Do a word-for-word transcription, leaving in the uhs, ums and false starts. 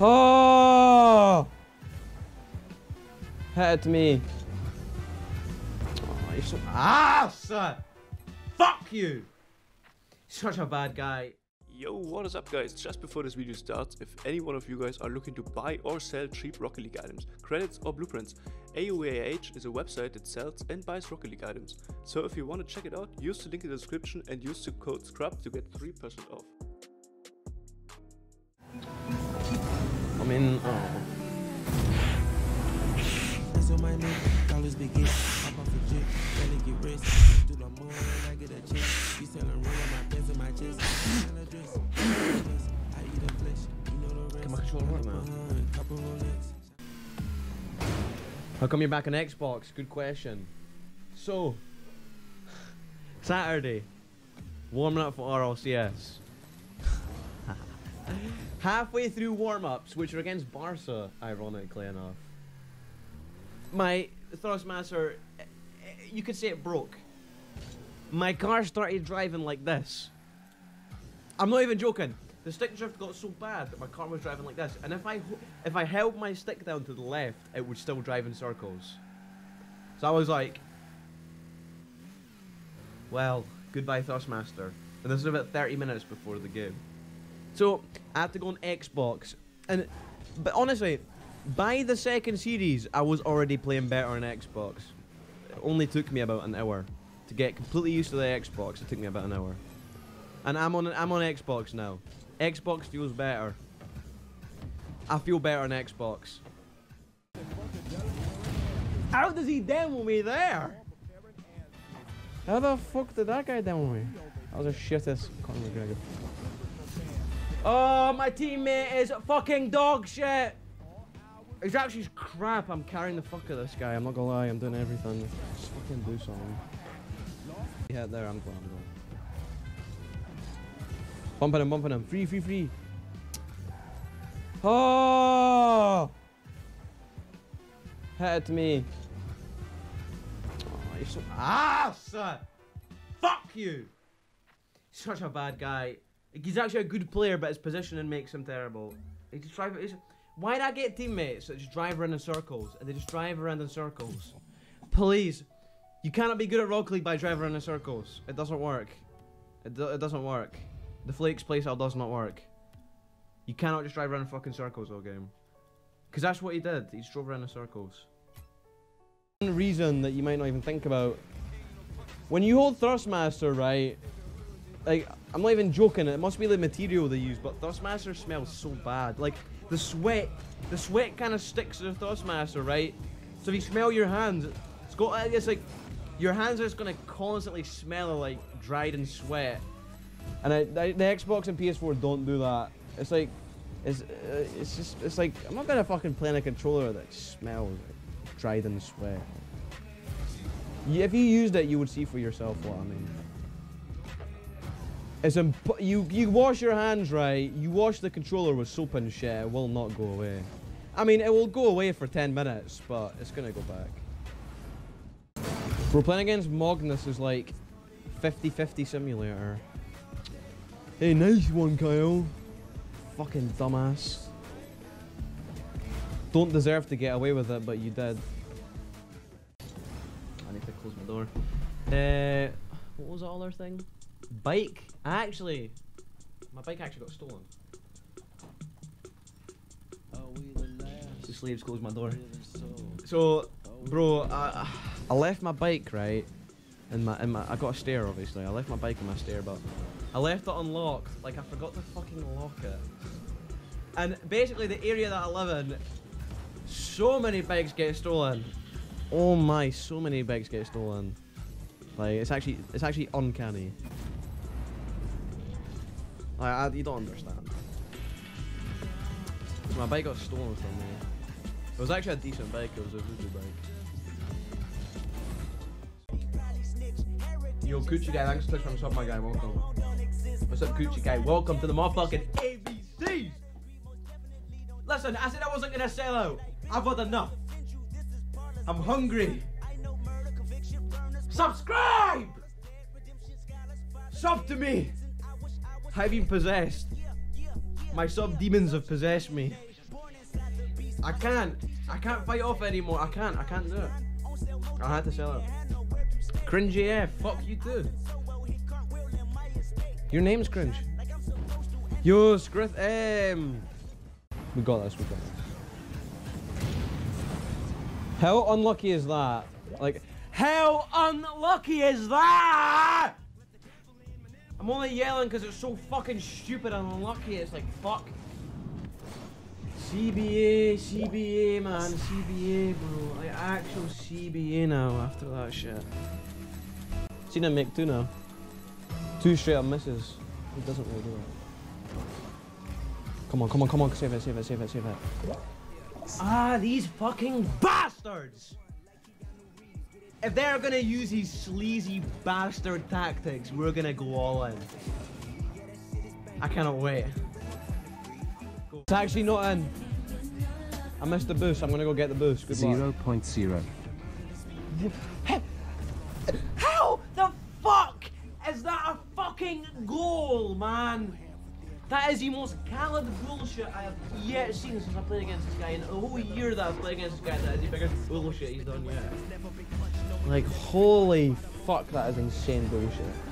Oh! Hurt me. Oh, you're so ass! Fuck you! Such a bad guy. Yo, what is up guys? Just before this video starts, if any one of you guys are looking to buy or sell cheap Rocket League items, credits or blueprints, A O E A H is a website that sells and buys Rocket League items. So if you want to check it out, use the link in the description and use the code SCRUB to get three percent off. I'm in... Oh. How come you're back on Xbox? Good question. So, Saturday, warming up for R L C S. Halfway through warm-ups, which are against Barca, ironically enough, my Thrustmaster, you could say it broke. My car started driving like this. I'm not even joking. The stick drift got so bad that my car was driving like this, and if I if I held my stick down to the left, it would still drive in circles. So I was like, well, goodbye Thrustmaster. And this was about thirty minutes before the game. So I had to go on Xbox, and but honestly, by the second series, I was already playing better on Xbox. It only took me about an hour to get completely used to the Xbox. It took me about an hour, and I'm on I'm on Xbox now. Xbox feels better. I feel better on Xbox. How does he demo me there? How the fuck did that guy demo me? That was a shittest Conor McGregor. Oh, my teammate is fucking dog shit. He's actually crap. I'm carrying the fuck of this guy. I'm not gonna lie. I'm doing everything. Just fucking do something. Yeah, there. I'm glad I'm going. Bumping him, bumping him. Free, free, free. Oh! Hit me. Oh, you're so ass! Fuck you! Such a bad guy. He's actually a good player, but his positioning makes him terrible. He just drive, he's, why'd I get teammates that just drive around in circles? And they just drive around in circles. Please. You cannot be good at Rocket League by driving around in circles. It doesn't work. It, do, it doesn't work. The Flakes playstyle does not work. You cannot just drive around in fucking circles all game. Because that's what he did. He just drove around in circles. One reason that you might not even think about. When you hold Thrustmaster, right? Like, I'm not even joking. It must be the material they use, but Thrustmaster smells so bad. Like, the sweat. The sweat kind of sticks to the Thrustmaster, right? So if you smell your hands, it's, got, it's like... Your hands are just going to constantly smell like dried in sweat. And I, the, the Xbox and P S four don't do that. It's like, it's, uh, it's just, it's like, I'm not gonna fucking play on a controller that smells like dried in sweat. You, if you used it, you would see for yourself what I mean. It's imp you you wash your hands right. You wash the controller with soap and shit. It will not go away. I mean, it will go away for ten minutes, but it's gonna go back. We're playing against Magnus is like fifty fifty simulator. Hey, nice one, Kyle. Fucking dumbass. Don't deserve to get away with it, but you did. I need to close my door. Uh, what was that other thing? Bike. Actually, my bike actually got stolen. The slaves closed my door. So, bro, I, I left my bike right, and my in my I got a stair obviously. I left my bike in my stair, but. I left it unlocked, like I forgot to fucking lock it. And basically the area that I live in, so many bikes get stolen. Oh my, so many bikes get stolen. Like, it's actually, it's actually uncanny. Like, I, you don't understand. My bike got stolen from me. It was actually a decent bike, it was a voodoo bike. Yo, Gucci Guy, thanks for touching my sub, my guy, welcome. What's up, Gucci Guy? Welcome to the motherfucking A B Cs! Listen, I said I wasn't gonna sell out. I've had enough. I'm hungry. Subscribe! Sub to me! I've been possessed. My sub demons have possessed me. I can't. I can't fight off anymore. I can't. I can't do it. I had to sell it. Cringy A F. Fuck you too. Your name's cringe. Yo, Scrith. Um, we got this. We got this. How unlucky is that? Like, how unlucky is that? I'm only yelling because it's so fucking stupid and unlucky. It's like fuck. C B A, C B A, man, C B A, bro. Like actual C B A now after that shit. Seen him make two now. Two straight up misses. He doesn't really do it. Come on, come on, come on, save it, save it, save it, save it. Ah, these fucking bastards! If they're gonna use these sleazy bastard tactics, we're gonna go all in. I cannot wait. It's actually not in. I missed the boost. I'm gonna go get the boost. Good luck. zero point zero. How the fuck is that a fucking goal, man? That is the most callous bullshit I have yet seen since I played against this guy. In the whole year that I've played against this guy, that is the biggest bullshit he's done yet. Like, holy fuck, that is insane bullshit.